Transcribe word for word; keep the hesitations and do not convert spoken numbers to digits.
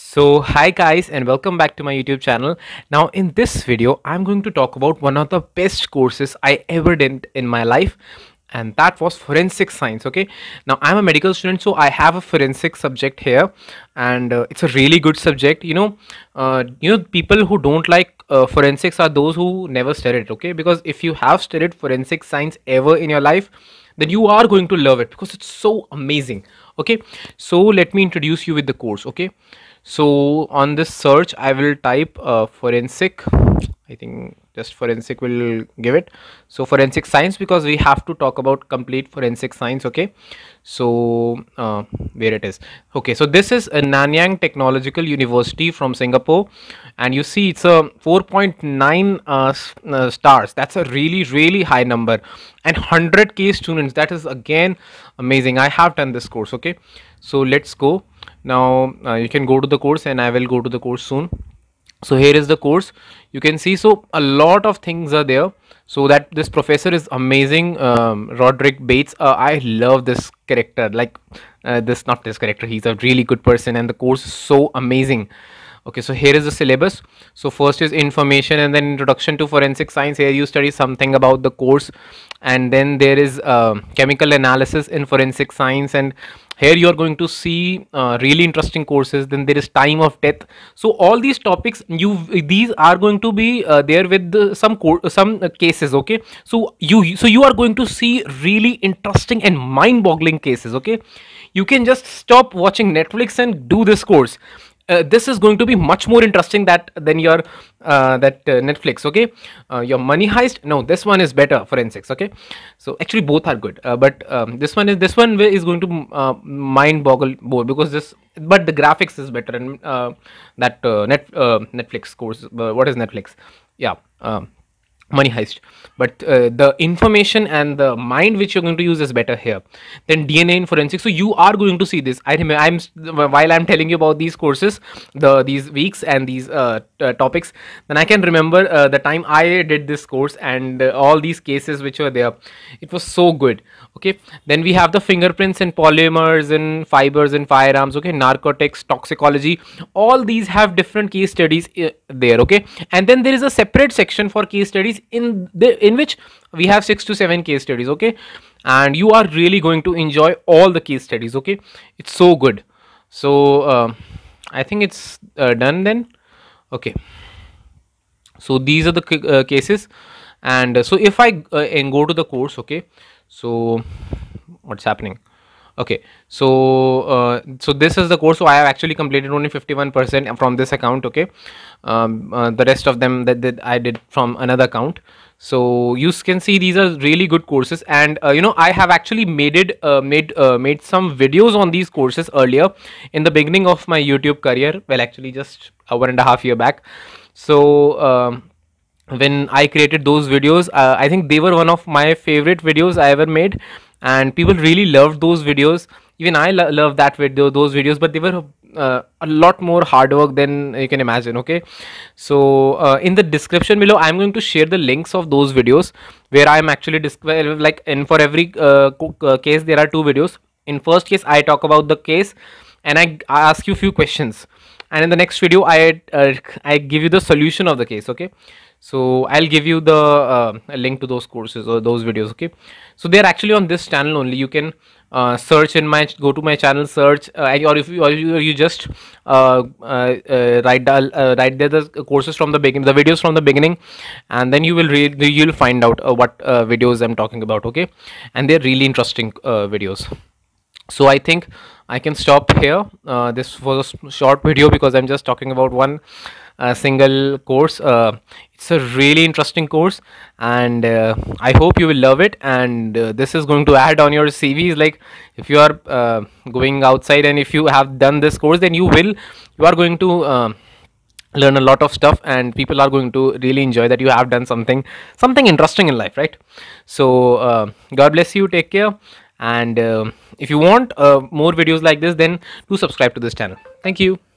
So hi guys, and welcome back to my YouTube channel. Now in this video I'm going to talk about one of the best courses I ever did in my life, and that was forensic science. Okay, now I'm a medical student, so I have a forensic subject here, and uh, it's a really good subject. You know, uh, you know, people who don't like uh, forensics are those who never studied it. Okay, because if you have studied forensic science ever in your life, then you are going to love it because it's so amazing. Okay, so let me introduce you with the course. Okay, so on this search I will type uh, forensic. I think just forensic will give it. So forensic science, because we have to talk about complete forensic science. Okay, so uh, where it is. Okay, so this is a Nanyang Technological University from Singapore, and you see it's a four point nine uh, uh, stars. That's a really really high number, and one hundred K students. That is again amazing. I have done this course. Okay, so let's go now. Uh, you can go to the course, and I will go to the course soon. So here is the course, you can see. So a lot of things are there. So that this professor is amazing, um, Roderick Bates. uh, I love this character, like uh, this not this character he's a really good person, and the course is so amazing. Okay, so here is the syllabus. So first is information, and then introduction to forensic science. Here you study something about the course, and then there is uh, chemical analysis in forensic science, and here you are going to see uh, really interesting courses. Then there is time of death. So all these topics, you these are going to be uh, there with uh, some some uh, cases. Okay, so you so you are going to see really interesting and mind-boggling cases. Okay, you can just stop watching Netflix and do this course. Uh, this is going to be much more interesting that than your uh, that uh, Netflix. Okay, uh, your Money Heist. No, this one is better, forensics. Okay, so actually both are good, uh, but um, this one is this one is going to uh, mind boggle more, because this. But the graphics is better, and uh, that uh, net uh, Netflix course. Uh, what is Netflix? Yeah. Um, Money Heist. But uh, the information and the mind which you're going to use is better here. Then D N A in forensics. So you are going to see this. I remember I'm while I'm telling you about these courses, the these weeks and these uh, uh, topics, then I can remember uh, the time I did this course, and uh, all these cases which were there. It was so good. Okay, then we have the fingerprints and polymers and fibers and firearms. Okay, narcotics, toxicology, all these have different case studies uh, there. Okay, and then there is a separate section for case studies, in the in which we have six to seven case studies. Okay, and you are really going to enjoy all the case studies. Okay, it's so good. So uh, I think it's uh, done then. Okay, so these are the uh, cases, and uh, so if I uh, and go to the course. Okay, so what's happening? Okay, so uh, so this is the course. So I have actually completed only fifty-one percent from this account. Okay, um, uh, the rest of them that, that I did from another account. So you can see these are really good courses, and uh, you know, I have actually made it uh, made uh, made some videos on these courses earlier in the beginning of my YouTube career. Well, actually just a one and a half year back. So um, when I created those videos, uh, I think they were one of my favorite videos I ever made, and people really loved those videos. Even I lo love that video, those videos, but they were uh, a lot more hard work than you can imagine. Okay, so uh, in the description below I'm going to share the links of those videos, where I'm actually like and for every uh, case there are two videos. In first case I talk about the case, and I ask you few questions, and in the next video I uh, I give you the solution of the case. Okay, so I'll give you the uh, link to those courses or those videos. Okay, so they're actually on this channel only. You can uh, search in my go to my channel, search uh, or if you or you, or you just uh, uh, uh, write down uh, write there the courses from the beginning, the videos from the beginning, and then you will read you'll find out uh, what uh, videos I'm talking about. Okay, and they're really interesting uh, videos. So I think I can stop here. Uh, this was a short video because I'm just talking about one uh, single course. Uh, it's a really interesting course, and uh, I hope you will love it, and uh, this is going to add on your C Vs. Like if you are uh, going outside and if you have done this course, then you will you are going to uh, learn a lot of stuff, and people are going to really enjoy that you have done something something interesting in life, right? So uh, God bless you, take care, and uh, if you want uh, more videos like this, then do subscribe to this channel. Thank you.